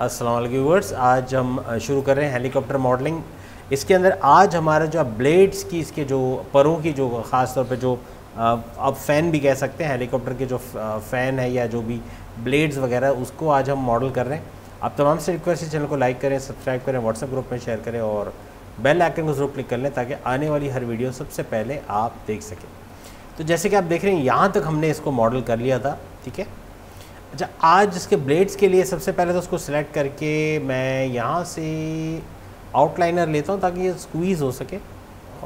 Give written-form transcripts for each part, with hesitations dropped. अस्सलाम वालेकुम व्यूअर्स, आज हम शुरू कर रहे हैं हेलीकॉप्टर मॉडलिंग। इसके अंदर आज हमारा जो ब्लेड्स की इसके जो परों की जो ख़ास तौर पे जो अब फ़ैन भी कह सकते हैं, हेलीकॉप्टर के जो फ़ैन है या जो भी ब्लेड्स वगैरह, उसको आज हम मॉडल कर रहे हैं। आप तमाम से रिक्वेस्ट है चैनल को लाइक करें, सब्सक्राइब करें, व्हाट्सएप ग्रुप में शेयर करें और बेल आइकन को ज़रूर क्लिक कर लें ताकि आने वाली हर वीडियो सबसे पहले आप देख सकें। तो जैसे कि आप देख रहे हैं यहाँ तक हमने इसको मॉडल कर लिया था, ठीक है। अच्छा, आज इसके ब्लेड्स के लिए सबसे पहले तो उसको सिलेक्ट करके मैं यहाँ से आउटलाइनर लेता हूँ ताकि ये स्क्वीज़ हो सके।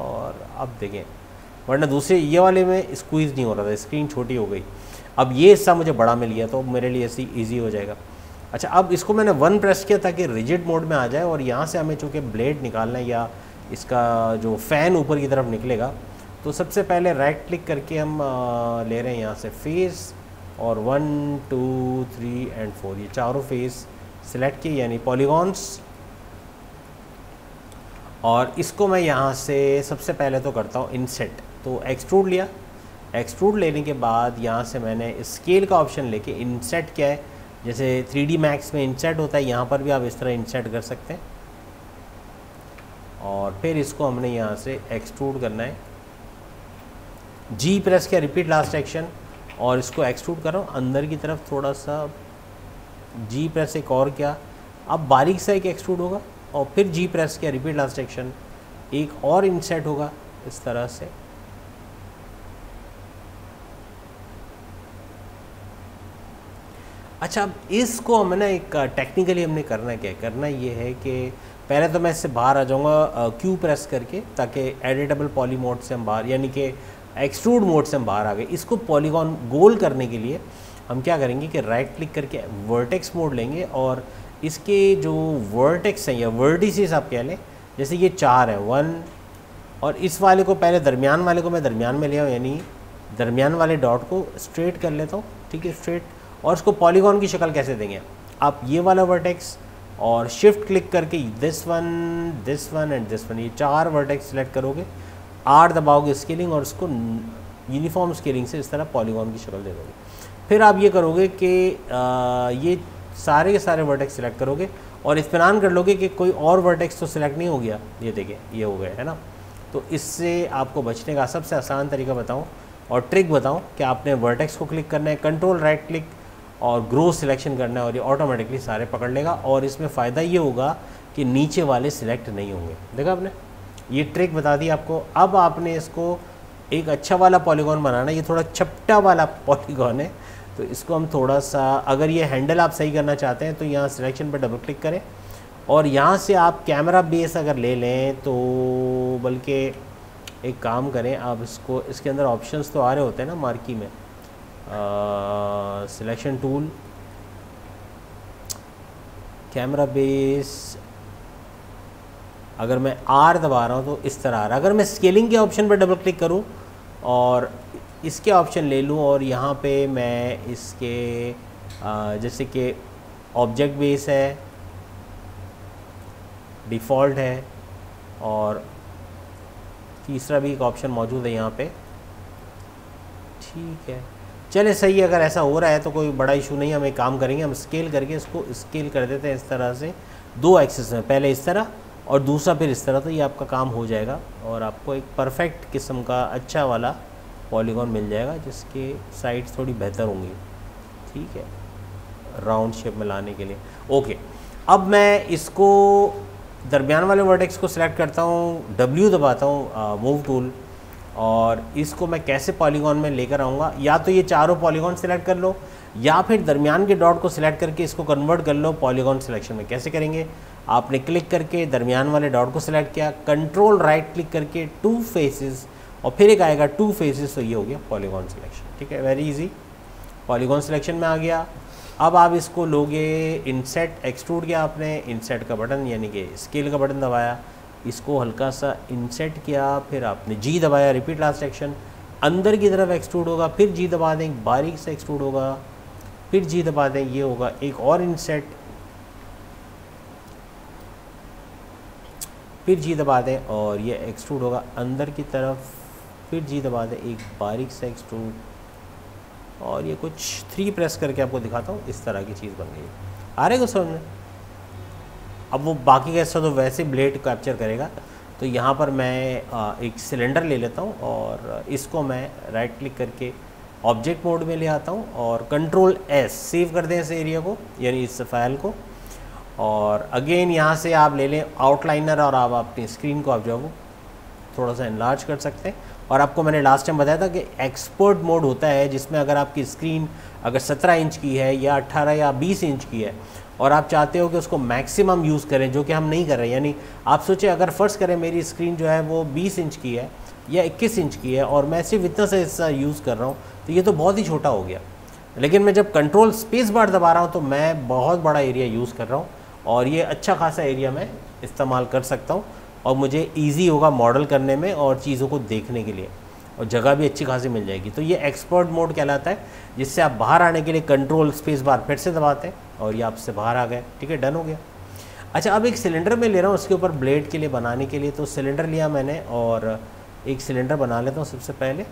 और अब देखें, वरना दूसरे ये वाले में स्क्वीज़ नहीं हो रहा था, स्क्रीन छोटी हो गई। अब ये हिस्सा मुझे बड़ा मिल गया तो मेरे लिए ऐसे ईजी हो जाएगा। अच्छा, अब इसको मैंने 1 प्रेस किया ताकि रिजिड मोड में आ जाए और यहाँ से हमें चूँकि ब्लेड निकालना है या इसका जो फ़ैन ऊपर की तरफ निकलेगा, तो सबसे पहले राइट क्लिक करके हम ले रहे हैं यहाँ से फेस और 1, 2, 3 एंड 4 ये चारों फेस सिलेक्ट किए यानी पॉलीगॉन्स। और इसको मैं यहाँ से सबसे पहले तो करता हूँ इनसेट, तो एक्सट्रूड लिया। एक्सट्रूड लेने के बाद यहाँ से मैंने स्केल का ऑप्शन लेके इनसेट किया है। जैसे 3dmax में इनसेट होता है, यहाँ पर भी आप इस तरह इनसेट कर सकते हैं। और फिर इसको हमने यहाँ से एक्सट्रूड करना है। G प्रेस किया, रिपीट लास्ट एक्शन, और इसको एक्सट्रूड कर रहा हूँ अंदर की तरफ थोड़ा सा। G प्रेस एक और किया, अब बारीक सा एक एक्सट्रूड होगा। और फिर G प्रेस किया, रिपीट लास्ट एक्शन, एक और इंसेट होगा इस तरह से। अच्छा, अब इसको हमने एक टेक्निकली हमने करना क्या है, करना ये है कि पहले तो मैं इससे बाहर आ जाऊँगा Q प्रेस करके, ताकि एडिटेबल पॉली मोड से हम बाहर, यानी कि एक्सट्रूड मोड से हम बाहर आ गए। इसको पॉलीगॉन गोल करने के लिए हम क्या करेंगे कि राइट क्लिक करके वर्टेक्स मोड लेंगे और इसके जो वर्टेक्स हैं या वर्टिसेस आप कह लें, जैसे ये 4 है 1, और इस वाले को पहले दरमियान वाले को मैं दरमियान में ले आऊँ, यानी दरमियान वाले डॉट को स्ट्रेट कर लेता हूँ, ठीक है, स्ट्रेट। और इसको पॉलीगॉन की शक्ल कैसे देंगे, आप ये वाला वर्टेक्स और शिफ्ट क्लिक करके this one and this one ये 4 वर्टेक्स सेलेक्ट करोगे, R दबाओगे स्केलिंग और इसको यूनिफॉर्म स्केलिंग से इस तरह पॉलीगॉन की शक्ल दे दोगे। फिर आप ये करोगे कि ये सारे के सारे वर्टेक्स सिलेक्ट करोगे और इत्मीनान कर लोगे कि कोई और वर्टेक्स तो सिलेक्ट नहीं हो गया। ये देखें, ये हो गया है ना। तो इससे आपको बचने का सबसे आसान तरीका बताऊं और ट्रिक बताऊं कि आपने वर्टेक्स को क्लिक करना है, कंट्रोल राइट क्लिक और ग्रो सिलेक्शन करना है और ये ऑटोमेटिकली सारे पकड़ लेगा। और इसमें फ़ायदा ये होगा कि नीचे वाले सिलेक्ट नहीं होंगे। देखा आपने, ये ट्रिक बता दी आपको। अब आपने इसको एक अच्छा वाला पॉलीगॉन बनाना है, ये थोड़ा चपटा वाला पॉलीगॉन है, तो इसको हम थोड़ा सा, अगर ये हैंडल आप सही करना चाहते हैं तो यहाँ सिलेक्शन पर डबल क्लिक करें और यहाँ से आप कैमरा बेस अगर ले लें तो, बल्कि एक काम करें, आप इसको, इसके अंदर ऑप्शंस तो आ रहे होते हैं ना मार्की में, सिलेक्शन टूल, कैमरा बेस, अगर मैं R दबा रहा हूँ तो इस तरह आ रहा है। अगर मैं स्केलिंग के ऑप्शन पर डबल क्लिक करूँ और इसके ऑप्शन ले लूँ और यहाँ पे मैं इसके जैसे कि ऑब्जेक्ट बेस है, डिफ़ॉल्ट है, और तीसरा भी एक ऑप्शन मौजूद है यहाँ पे, ठीक है, चले सही है। अगर ऐसा हो रहा है तो कोई बड़ा इशू नहीं है, हम एक काम करेंगे, हम स्केल करके इसको स्केल कर देते हैं इस तरह से 2 एक्सिस में, पहले इस तरह और दूसरा फिर इस तरह, तो ये आपका काम हो जाएगा और आपको एक परफेक्ट किस्म का अच्छा वाला पॉलीगॉन मिल जाएगा जिसके साइड्स थोड़ी बेहतर होंगी, ठीक है, राउंड शेप में लाने के लिए। ओके, अब मैं इसको दरमियान वाले वर्टेक्स को सिलेक्ट करता हूँ, W दबाता हूँ मूव टूल, और इसको मैं कैसे पॉलीगॉन में लेकर आऊँगा, या तो ये चारों पॉलीगॉन सेलेक्ट कर लो या फिर दरमियान के डॉट को सिलेक्ट करके इसको कन्वर्ट कर लो पॉलीगॉन सिलेक्शन में। कैसे करेंगे, आपने क्लिक करके दरमियान वाले डॉट को सिलेक्ट किया, कंट्रोल राइट क्लिक करके 2 फेसेस और फिर एक आएगा 2 फेसेस, तो ये हो गया पॉलीगॉन सिलेक्शन, ठीक है, वेरी इजी पॉलीगॉन सिलेक्शन में आ गया। अब आप इसको लोगे इनसेट, एक्सट्रूड किया आपने, इनसेट का बटन यानी कि स्केल का बटन दबाया, इसको हल्का सा इनसेट किया, फिर आपने G दबाया, रिपीट लास्ट एक्शन, अंदर की तरफ एक्सट्रूड होगा, फिर G दबा दें, बारीक से एक्सट्रूड होगा, फिर G दबा दें, ये होगा एक और इनसेट, फिर G दबा दें और ये एक्सट्रूड होगा अंदर की तरफ, फिर G दबा दें, एक बारीक सा एक्सट्रूड, और ये कुछ 3 प्रेस करके आपको दिखाता हूँ, इस तरह की चीज़ बन गई। आ रहे हो समझ में? अब वो बाकी का हिस्सा तो वैसे ब्लेड कैप्चर करेगा। तो यहाँ पर मैं एक सिलेंडर ले लेता हूँ और इसको मैं राइट क्लिक करके ऑब्जेक्ट मोड में ले आता हूँ और कंट्रोल एस सेव कर दें इस एरिया को, यानी इस फाइल को। और अगेन यहाँ से आप ले लें आउटलाइनर और आप अपनी स्क्रीन को आप जो वो थोड़ा सा एनलार्ज कर सकते हैं। और आपको मैंने लास्ट टाइम बताया था कि एक्सपर्ट मोड होता है जिसमें अगर आपकी स्क्रीन अगर 17 इंच की है या 18 या 20 इंच की है और आप चाहते हो कि उसको मैक्सिमम यूज़ करें, जो कि हम नहीं कर रहे, यानी आप सोचें अगर फ़र्ज़ करें मेरी स्क्रीन जो है वो 20 इंच की है या 21 इंच की है और मैं सिर्फ इतना सा हिस्सा यूज़ कर रहा हूँ, तो ये तो बहुत ही छोटा हो गया। लेकिन मैं जब कंट्रोल स्पेस बार दबा रहा हूँ तो मैं बहुत बड़ा एरिया यूज़ कर रहा हूँ और ये अच्छा खासा एरिया मैं इस्तेमाल कर सकता हूँ और मुझे ईजी होगा मॉडल करने में और चीज़ों को देखने के लिए, और जगह भी अच्छी खासी मिल जाएगी। तो ये एक्सपर्ट मोड कहलाता है, जिससे आप बाहर आने के लिए कंट्रोल स्पेस बार फिर से दबाते हैं और ये आपसे बाहर आ गए। ठीक है, डन हो गया। अच्छा, अब एक सिलेंडर में ले रहा हूँ उसके ऊपर ब्लेड के लिए बनाने के लिए। तो सिलेंडर लिया मैंने और एक सिलेंडर बना लेता हूँ सबसे पहले।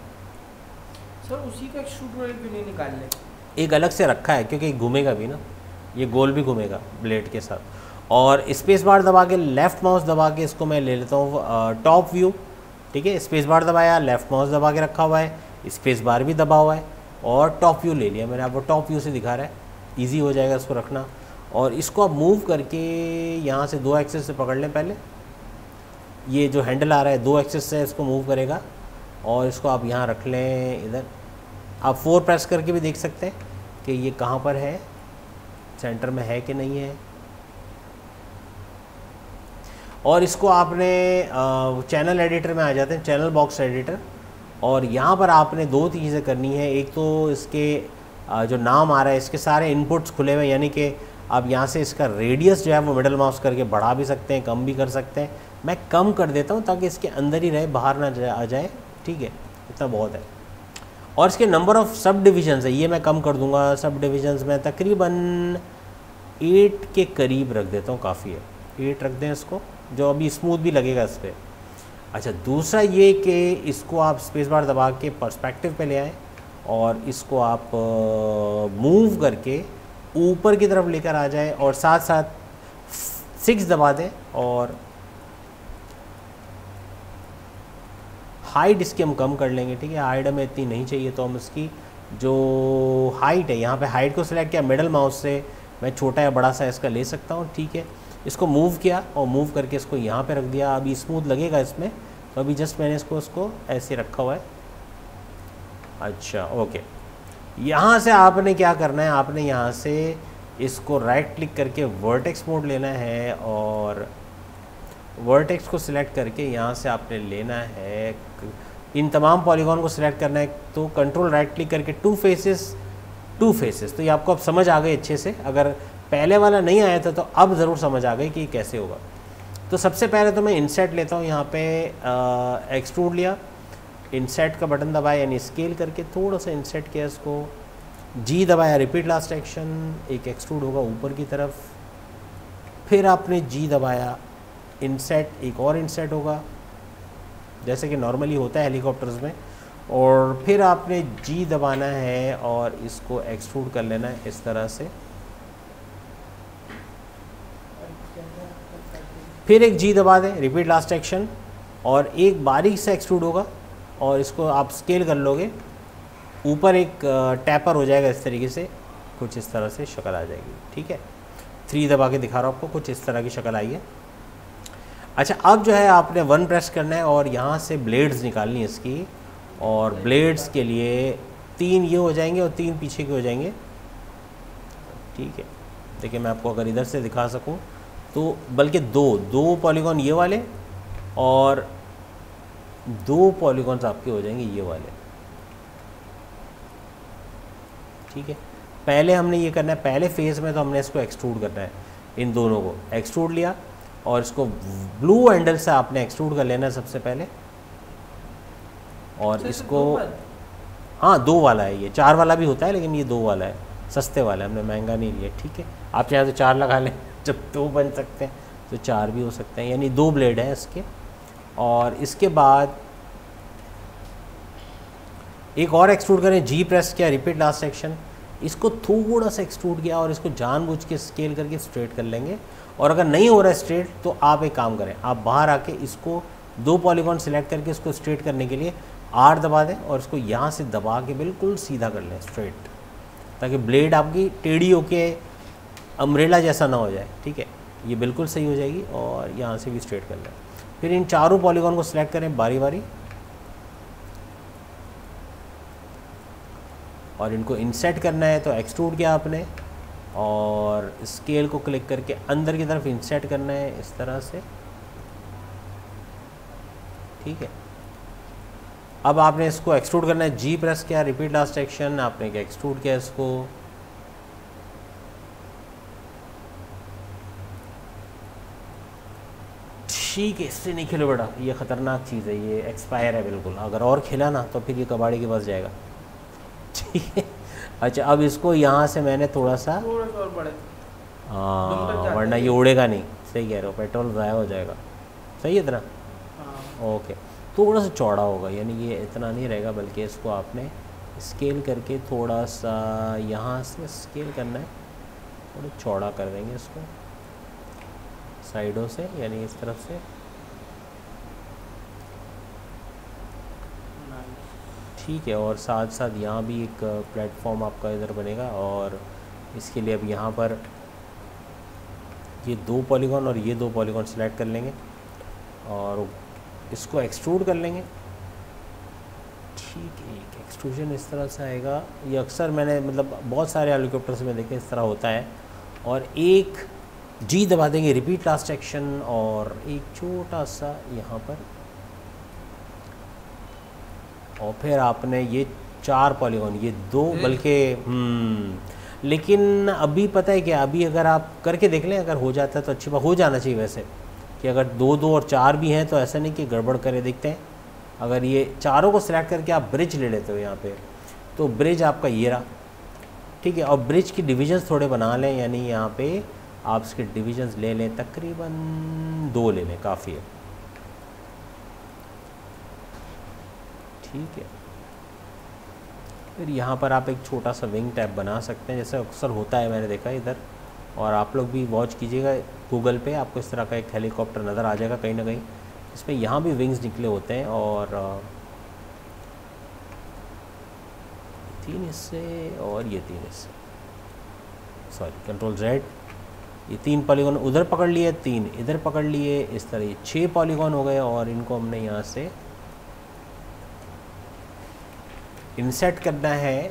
सर उसी का शूटर भी नहीं निकाल ले, एक अलग से रखा है क्योंकि घूमेगा भी ना, ये गोल भी घूमेगा ब्लेड के साथ। और स्पेस बार दबा के लेफ़्ट माउस दबा के इसको मैं ले लेता हूँ टॉप व्यू। ठीक है, स्पेस बार दबाया, लेफ़्ट माउस दबा के रखा हुआ है, स्पेस बार भी दबा हुआ है और टॉप व्यू ले लिया मैंने। आपको टॉप व्यू से दिखा रहा है, ईजी हो जाएगा इसको रखना। और इसको आप मूव करके यहाँ से दो एक्सेस से पकड़ लें पहले, ये जो हैंडल आ रहा है दो एक्सेस से इसको मूव करेगा और इसको आप यहाँ रख लें इधर। आप 4 प्रेस करके भी देख सकते हैं कि ये कहाँ पर है, सेंटर में है कि नहीं है। और इसको आपने चैनल एडिटर में आ जाते हैं, चैनल बॉक्स एडिटर, और यहाँ पर आपने 2 चीज़ें करनी है। एक तो इसके जो नाम आ रहा है इसके सारे इनपुट्स खुले हुए, यानी कि आप यहाँ से इसका रेडियस जो है वो मिडल माउस करके बढ़ा भी सकते हैं, कम भी कर सकते हैं। मैं कम कर देता हूँ ताकि इसके अंदर ही रहे, बाहर ना आ जाए। ठीक है, इतना बहुत है। और इसके नंबर ऑफ़ सब डिविजन्स है, ये मैं कम कर दूंगा। सब डिविजन्स में तकरीबन 8 के करीब रख देता हूँ, काफ़ी है, 8 रख दें इसको, जो अभी स्मूथ भी लगेगा इस पर। अच्छा, दूसरा ये कि इसको आप स्पेस बार दबा के पर्सपेक्टिव पे ले आएँ और इसको आप मूव करके ऊपर की तरफ लेकर आ जाए और साथ साथ 6 दबा दें और हाइट इसकी हम कम कर लेंगे। ठीक है, हाइट हमें इतनी नहीं चाहिए, तो हम इसकी जो हाइट है यहाँ पे हाइट को सिलेक्ट किया, मिडल माउस से मैं छोटा या बड़ा सा इसका ले सकता हूँ। ठीक है, इसको मूव किया और मूव करके इसको यहाँ पे रख दिया। अभी स्मूथ लगेगा इसमें, तो अभी जस्ट मैंने इसको ऐसे रखा हुआ है। अच्छा, ओके, यहाँ से आपने क्या करना है, आपने यहाँ से इसको राइट क्लिक करके वर्टेक्स मोड लेना है और वर्टेक्स को सिलेक्ट करके यहाँ से आपने लेना है, इन तमाम पॉलीगॉन को सिलेक्ट करना है। तो कंट्रोल राइट क्लिक करके टू फेसेस, तो ये आपको अब समझ आ गई अच्छे से। अगर पहले वाला नहीं आया था तो अब ज़रूर समझ आ गई कि कैसे होगा। तो सबसे पहले तो मैं इंसेट लेता हूँ, यहाँ पे एक्सट्रूड लिया, इंसेट का बटन दबाया, यानी स्केल करके थोड़ा सा इंसेट किया इसको, जी दबाया, रिपीट लास्ट एक्शन, एक एक्सट्रूड होगा ऊपर की तरफ, फिर आपने जी दबाया, इंसेट, एक और इंसेट होगा जैसे कि नॉर्मली होता है हेलीकॉप्टर्स में, और फिर आपने जी दबाना है और इसको एक्सट्रूड कर लेना है इस तरह से। फिर एक जी दबा दें, रिपीट लास्ट एक्शन, और एक बारीक से एक्सट्रूड होगा और इसको आप स्केल कर लोगे ऊपर, एक टैपर हो जाएगा इस तरीके से, कुछ इस तरह से शक्ल आ जाएगी। ठीक है, 3 दबा के दिखा रहा हूँ आपको, कुछ इस तरह की शक्ल आई है। अच्छा, अब जो है आपने 1 प्रेस करना है और यहाँ से ब्लेड्स निकालनी है इसकी, और ब्लेड्स के लिए 3 ये हो जाएंगे और 3 पीछे के हो जाएंगे। ठीक है, देखिए मैं आपको अगर इधर से दिखा सकूँ तो, बल्कि दो पॉलीगॉन ये वाले और 2 पॉलीगॉन्स आपके हो जाएंगे ये वाले। ठीक है, पहले हमने ये करना है, पहले फेज में तो हमने इसको एक्सट्रूड करना है, इन दोनों को एक्सट्रूड लिया और इसको ब्लू हैंडल से आपने एक्सट्रूड कर लेना है सबसे पहले। और इसको, हाँ 2 वाला है ये, 4 वाला भी होता है लेकिन ये 2 वाला है, सस्ते वाला है, हमने महंगा नहीं लिया। ठीक है, आप चाहे तो 4 लगा लें, जब 2 बन सकते हैं तो 4 भी हो सकते हैं, यानी 2 ब्लेड है इसके। और इसके बाद एक और एक्सट्रूड करें, जी प्रेस किया, रिपीट लास्ट सेक्शन, इसको थोड़ा सा एक्सट्रूड किया और इसको जानबूझ के स्केल करके स्ट्रेट कर लेंगे। और अगर नहीं हो रहा है स्ट्रेट तो आप एक काम करें, आप बाहर आके इसको दो पॉलीगॉन सिलेक्ट करके इसको स्ट्रेट करने के लिए R दबा दें और इसको यहाँ से दबा के बिल्कुल सीधा कर लें स्ट्रेट, ताकि ब्लेड आपकी टेढ़ी होके अम्ब्रेला जैसा ना हो जाए। ठीक है, ये बिल्कुल सही हो जाएगी। और यहाँ से भी स्ट्रेट कर लें। फिर इन चारों पॉलीगॉन को सिलेक्ट करें बारी बारी और इनको इंसेट करना है, तो एक्सट्रूड किया आपने और स्केल को क्लिक करके अंदर की तरफ इंसेट करना है इस तरह से। ठीक है, अब आपने इसको एक्सट्रूड करना है, जी प्रेस किया, रिपीट लास्ट एक्शन, आपने क्या एक्सट्रूड किया इसको। ठीक है, इससे नहीं खेलो बेटा, ये ख़तरनाक चीज़ है, ये एक्सपायर है बिल्कुल, अगर और खेला ना तो फिर ये कबाड़ी के पास जाएगा। ठीक है, अच्छा अब इसको यहाँ से मैंने थोड़ा सा हाँ, वरना ये उड़ेगा नहीं। सही कह रहे हो, पेट्रोल ज़ाया हो जाएगा। सही है इतना ओके, थोड़ा सा चौड़ा होगा, यानी ये इतना नहीं रहेगा, बल्कि इसको आपने स्केल करके थोड़ा सा यहाँ से स्केल करना है, थोड़ा चौड़ा कर देंगे इसको साइडों से, यानी इस तरफ से। ठीक है, और साथ साथ यहाँ भी एक प्लेटफॉर्म आपका इधर बनेगा और इसके लिए अब यहाँ पर ये दो पॉलीगॉन और ये दो पॉलीगॉन सिलेक्ट कर लेंगे और इसको एक्सट्रूड कर लेंगे। ठीक है, एक एक्सट्रूजन इस तरह से आएगा। ये अक्सर मैंने मतलब बहुत सारे हेलीकॉप्टर्स में देखे इस तरह होता है। और एक जी दबा देंगे, रिपीट लास्ट एक्शन, और एक छोटा सा यहाँ पर, और फिर आपने ये चार पॉलीगॉन, ये दो बल्कि लेकिन अभी पता है क्या, अभी अगर आप करके देख लें, अगर हो जाता है तो अच्छी बात, हो जाना चाहिए वैसे कि अगर दो दो और चार भी हैं तो ऐसा नहीं कि गड़बड़ करे। देखते हैं, अगर ये चारों को सिलेक्ट करके आप ब्रिज ले लेते हो यहाँ पे, तो ब्रिज आपका ये रहा। ठीक है, और ब्रिज की डिविजन्स थोड़े बना लें, यानी यहाँ पे आप इसके डिविजन्स ले लें, तकरीबन दो ले लें, काफ़ी है। ठीक है, फिर यहाँ पर आप एक छोटा सा विंग टाइप बना सकते हैं, जैसे अक्सर होता है, मैंने देखा इधर। और आप लोग भी वॉच कीजिएगा गूगल पे, आपको इस तरह का एक हेलीकॉप्टर नज़र आ जाएगा कहीं ना कहीं, इसमें यहाँ भी विंग्स निकले होते हैं। और तीन हिस्से और ये तीन हिस्से, सॉरी कंट्रोल जेड, ये तीन पॉलीगॉन उधर पकड़ लिए, तीन इधर पकड़ लिए, इस तरह ये 6 पॉलीगॉन हो गए। और इनको हमने यहाँ से इंसेट करना है।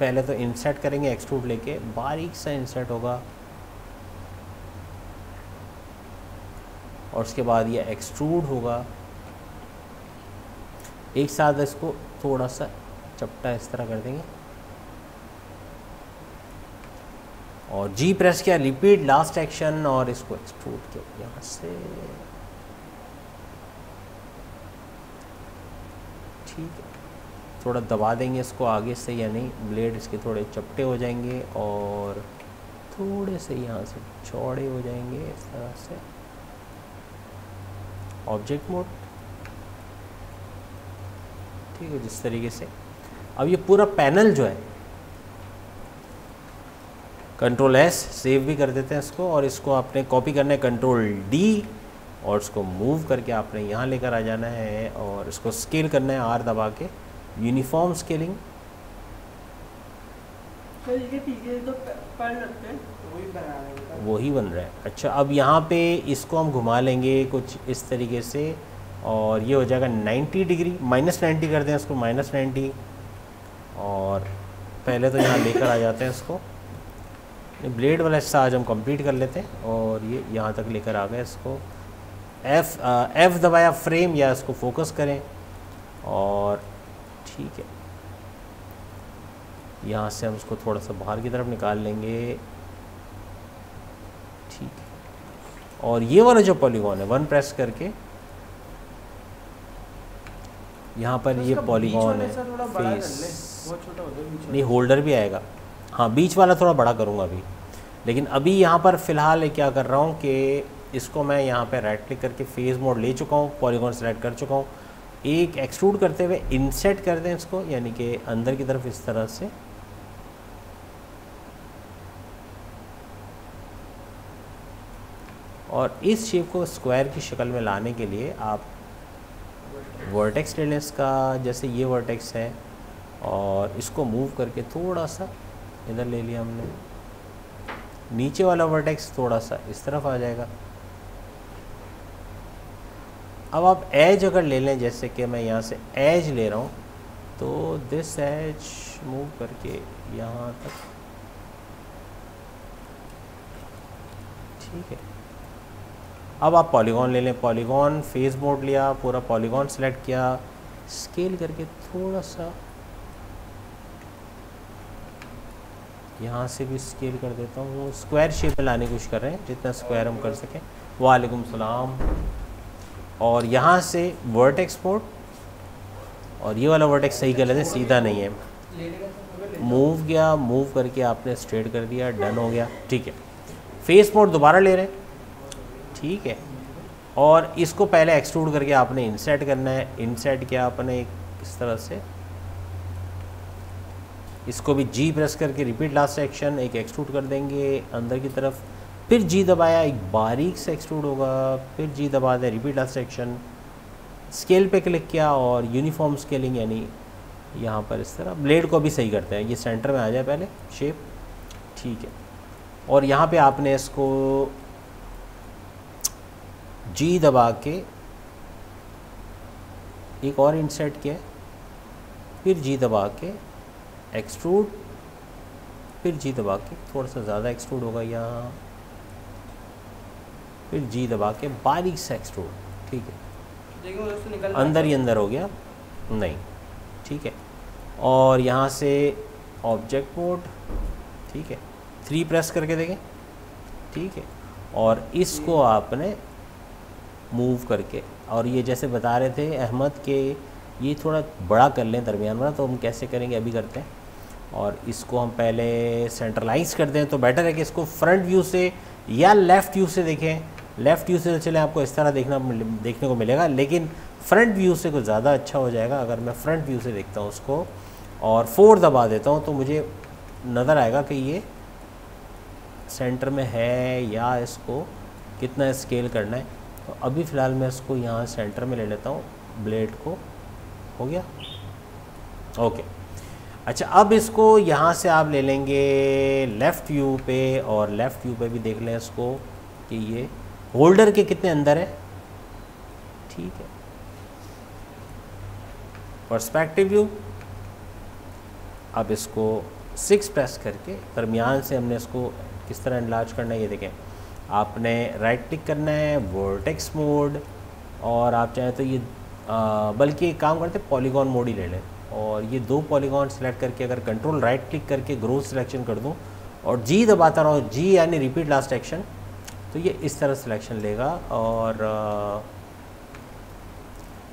पहले तो इंसर्ट करेंगे एक्सट्रूड लेके, बारीक सा इंसर्ट होगा और उसके बाद ये एक्सट्रूड होगा। एक साथ इसको थोड़ा सा चपटा इस तरह कर देंगे और जी प्रेस किया, रिपीट लास्ट एक्शन, और इसको एक्सट्रूड किया यहाँ से। ठीक है, थोड़ा दबा देंगे इसको आगे से, यानी ब्लेड इसके थोड़े चपटे हो जाएंगे और थोड़े से यहाँ से चौड़े हो जाएंगे इस तरह से। ऑब्जेक्ट मोड, ठीक है, जिस तरीके से। अब ये पूरा पैनल जो है, कंट्रोल एस, सेव भी कर देते हैं इसको, और इसको आपने कॉपी करना है कंट्रोल डी और इसको मूव करके आपने यहाँ लेकर आ जाना है और इसको स्केल करना है आर दबा के, यूनिफॉर्म स्केलिंग। वही बन रहा है। अच्छा, अब यहाँ पे इसको हम घुमा लेंगे कुछ इस तरीके से और ये हो जाएगा 90 डिग्री, -90 कर दें इसको, -90। और पहले तो यहाँ लेकर आ जाते हैं इसको, ब्लेड वाला हिस्सा आज हम कंप्लीट कर लेते हैं। और ये यहाँ तक लेकर आ गए इसको, एफ दबाया फ्रेम या इसको फोकस करें और ठीक है, यहाँ से हम उसको थोड़ा सा बाहर की तरफ निकाल लेंगे। ठीक है, और ये वाला जो पॉलीगॉन है, 1 प्रेस करके यहाँ पर ये पॉलीगॉन है, फेस नहीं, होल्डर भी आएगा। हाँ, बीच वाला थोड़ा बड़ा करूँगा अभी, लेकिन अभी यहाँ पर फ़िलहाल क्या कर रहा हूँ कि इसको मैं यहाँ पे राइट क्लिक करके फेस मोड ले चुका हूँ, पॉलीगॉन सेलेक्ट कर चुका हूँ, एक एक्सट्रूड करते हुए इंसेट कर दें इसको, यानी कि अंदर की तरफ इस तरह से। और इस शेप को स्क्वायर की शक्ल में लाने के लिए आप वर्टेक्स ले लें इसका, जैसे ये वर्टेक्स है, और इसको मूव करके थोड़ा सा इधर ले लिया हमने। नीचे वाला वर्टेक्स थोड़ा सा इस तरफ आ जाएगा। अब आप एज अगर ले लें, जैसे कि मैं यहाँ से एज ले रहा हूँ, तो दिस एज मूव करके यहाँ तक, ठीक है। अब आप पॉलीगॉन ले लें, पॉलीगॉन फेस मोड लिया, पूरा पॉलीगॉन सेलेक्ट किया, स्केल करके थोड़ा सा यहाँ से भी स्केल कर देता हूँ। वो स्क्वायर शेप में लाने की कोशिश कर रहे हैं, जितना स्क्वायर हम कर सकें। वालेकुम सलाम। और यहाँ से वर्टेक्स मोड, और ये वाला वर्टेक्स सही कर लेते हैं, सीधा नहीं है। मूव गया, मूव करके आपने स्ट्रेट कर दिया, डन हो गया, ठीक है। फेस मोड दोबारा ले रहे हैं, ठीक है। और इसको पहले एक्सट्रूड करके आपने इंसर्ट करना है। इंसर्ट किया आपने इस तरह से, इसको भी जी प्रेस करके रिपीट लास्ट सेक्शन एक एक्सट्रूड कर देंगे अंदर की तरफ। फिर जी दबाया, एक बारीक से एक्सट्रूड होगा। फिर जी दबा दें, रिपीट लास्ट सेक्शन, स्केल पे क्लिक किया और यूनिफॉर्म स्केलिंग, यानी यहाँ पर इस तरह। ब्लेड को भी सही करते हैं, ये सेंटर में आ जाए पहले शेप, ठीक है। और यहाँ पे आपने इसको जी दबा के एक और इंसर्ट किया, फिर जी दबा के एक्सट्रूड, फिर जी दबा के थोड़ा सा ज़्यादा एक्सट्रूड होगा यहाँ, फिर जी दबा के बारीक से एक्सट्रूड, ठीक है। अंदर ही अंदर हो गया, नहीं, ठीक है। और यहाँ से ऑब्जेक्ट मोड, ठीक है, 3 प्रेस करके देखें, ठीक है। और इसको आपने मूव करके, और ये जैसे बता रहे थे अहमद के, ये थोड़ा बड़ा कर लें दरमियान में, तो हम कैसे करेंगे अभी करते हैं। और इसको हम पहले सेंट्रलाइज करते हैं, तो बेटर है कि इसको फ्रंट व्यू से या लेफ़्ट व्यू से देखें। लेफ़्ट व्यू से चलें, आपको इस तरह देखने को मिलेगा, लेकिन फ्रंट व्यू से कुछ ज़्यादा अच्छा हो जाएगा अगर मैं फ्रंट व्यू से देखता हूँ उसको। और 4 दबा देता हूँ तो मुझे नज़र आएगा कि ये सेंटर में है या इसको कितना स्केल करना है। तो अभी फ़िलहाल मैं इसको यहाँ सेंटर में ले लेता हूँ, ब्लेड को, हो गया, ओके। अच्छा, अब इसको यहाँ से आप ले लेंगे लेफ़्ट व्यू पे, और लेफ़्ट व्यू पे भी देख लें इसको कि ये होल्डर के कितने अंदर है, ठीक है। पर्सपेक्टिव व्यू, अब इसको 6 प्रेस करके दरमियान से हमने इसको किस तरह एनलार्ज करना है ये देखें। आपने राइट क्लिक करना है, वर्टेक्स मोड, और आप चाहें तो ये बल्कि एक काम करते, पॉलीगॉन मोड ही ले लें, और ये 2 पॉलीगॉन सेलेक्ट करके अगर कंट्रोल राइट क्लिक करके ग्रुप सिलेक्शन कर दूं और जी दबाता रहो, जी यानी रिपीट लास्ट एक्शन, तो ये इस तरह सिलेक्शन लेगा। और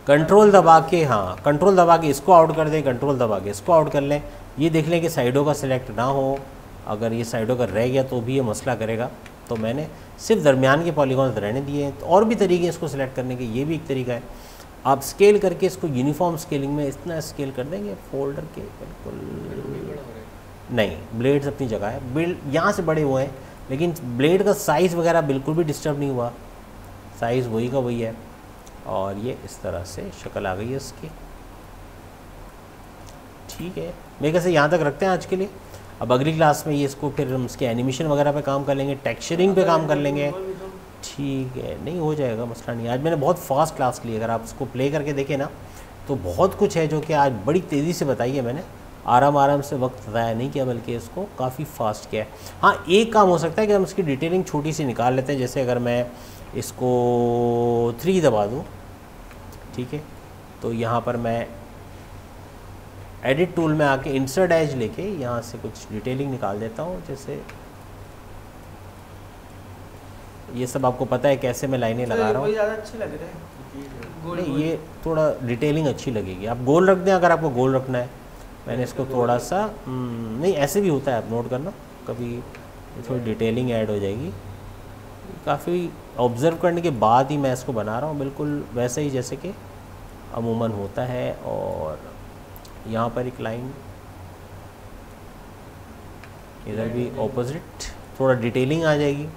कंट्रोल दबा के, हाँ कंट्रोल दबा के इसको आउट कर दें, कंट्रोल दबा के इसको आउट कर लें। ये देख लें कि साइडों का सिलेक्ट ना हो, अगर ये साइडों का रह गया तो भी ये मसला करेगा, तो मैंने सिर्फ दरमियान के पॉलीगॉन्स रहने दिए हैं। तो और भी तरीके इसको सिलेक्ट करने के, ये भी एक तरीका है। आप स्केल करके इसको यूनिफॉर्म स्केलिंग में इतना स्केल कर देंगे, फोल्डर के बिल्कुल नहीं, ब्लेड्स अपनी जगह है, बिल्ड यहाँ से बड़े हुए हैं, लेकिन ब्लेड का साइज़ वगैरह बिल्कुल भी डिस्टर्ब नहीं हुआ, साइज़ वही का वही है। और ये इस तरह से शक्ल आ गई है इसकी, ठीक है। मेरे ख्याल से यहाँ तक रखते हैं आज के लिए। अब अगली क्लास में ये इसको फिर हम इसके एनिमेशन वगैरह पे काम कर लेंगे, टेक्सचरिंग पे काम कर लेंगे, ठीक है। नहीं, हो जाएगा, मसला नहीं। आज मैंने बहुत फास्ट क्लास ली, अगर आप इसको प्ले करके देखें ना तो बहुत कुछ है जो कि आज बड़ी तेज़ी से बताई है मैंने, आराम से वक्त ज़ाया नहीं किया, बल्कि इसको काफ़ी फास्ट किया है। हाँ, एक काम हो सकता है कि हम इसकी डिटेलिंग छोटी सी निकाल लेते हैं, जैसे अगर मैं इसको 3 दबा दूँ, ठीक है, तो यहाँ पर मैं एडिट टूल में आके इंसर्ट एज लेके यहाँ से कुछ डिटेलिंग निकाल देता हूँ। जैसे ये सब आपको पता है कैसे मैं लाइनें लगा रहा हूँ, नहीं ये थोड़ा डिटेलिंग अच्छी लगेगी। आप गोल रख दें अगर आपको गोल रखना है। मैंने इसको थोड़ा सा नहीं, ऐसे भी होता है, आप नोट करना, कभी थोड़ी डिटेलिंग ऐड हो जाएगी। काफ़ी ऑब्जर्व करने के बाद ही मैं इसको बना रहा हूँ, बिल्कुल वैसे ही जैसे कि अमूमन होता है। और यहाँ पर एक लाइन, इधर भी ऑपोजिट, थोड़ा डिटेलिंग आ जाएगी।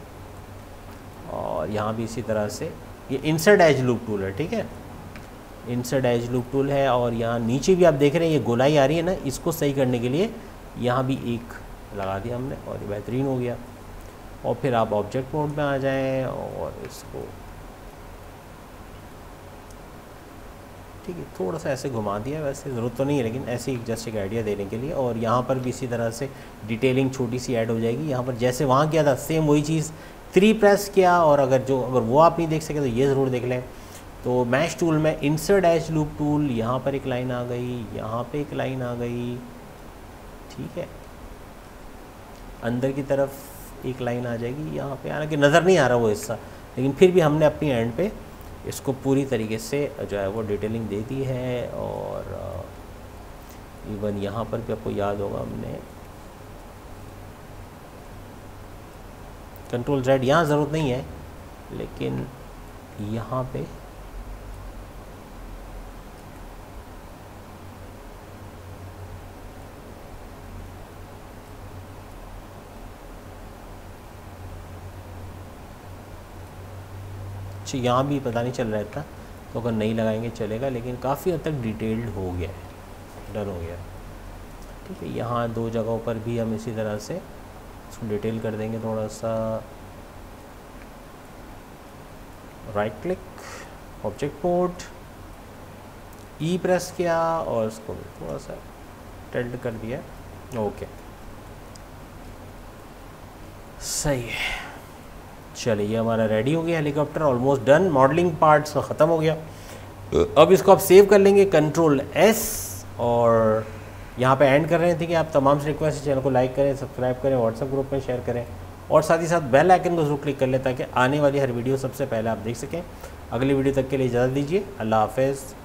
और और यहाँ भी इसी तरह से, ये इंसर्ट एज लूप टूल है, ठीक है, इंसर्ट एज लूप टूल है। और यहाँ नीचे भी आप देख रहे हैं ये गोलाई आ रही है ना, इसको सही करने के लिए यहाँ भी एक लगा दिया हमने और ये बेहतरीन हो गया। और फिर आप ऑब्जेक्ट मोड में आ जाएं और इसको ठीक है थोड़ा सा ऐसे घुमा दिया, वैसे ज़रूरत तो नहीं है लेकिन ऐसे ही जस्ट एक आइडिया देने के लिए। और यहाँ पर भी इसी तरह से डिटेलिंग छोटी सी ऐड हो जाएगी, यहाँ पर जैसे वहाँ किया था सेम वही चीज़ 3 प्रेस किया। और अगर वो आप नहीं देख सके तो ये ज़रूर देख लें। तो मैश टूल में इंसर्ट एज लूप टूल, यहाँ पर एक लाइन आ गई, यहाँ पर एक लाइन आ गई, ठीक है, अंदर की तरफ एक लाइन आ जाएगी यहाँ पे, हालांकि नज़र नहीं आ रहा वो हिस्सा, लेकिन फिर भी हमने अपनी एंड पे इसको पूरी तरीके से जो है वो डिटेलिंग दे दी है। और इवन यहाँ पर भी आपको याद होगा हमने कंट्रोल Z, यहाँ ज़रूरत नहीं है लेकिन यहाँ पे यहाँ भी पता नहीं चल रहा था तो अगर नहीं लगाएंगे चलेगा, लेकिन काफ़ी हद तक डिटेल्ड हो गया है, डन हो गया है, ठीक है। यहाँ 2 जगहों पर भी हम इसी तरह से इसको डिटेल कर देंगे थोड़ा सा। Right click, object mode, E press किया और इसको थोड़ा सा टिल्ट कर दिया, ओके सही है। चलिए ये हमारा रेडी हो गया helicopter, almost done, modelling parts ख़त्म हो गया। अब इसको आप सेव कर लेंगे कंट्रोल S और यहाँ पे एंड कर रहे थे कि आप तमाम से रिक्वेस्ट चैनल को लाइक करें, सब्सक्राइब करें, व्हाट्सएप ग्रुप में शेयर करें और साथ ही साथ बेल आइकन को जरूर क्लिक कर लें ताकि आने वाली हर वीडियो सबसे पहले आप देख सकें। अगली वीडियो तक के लिए इजाज़त दीजिए, अल्लाह हाफिज़।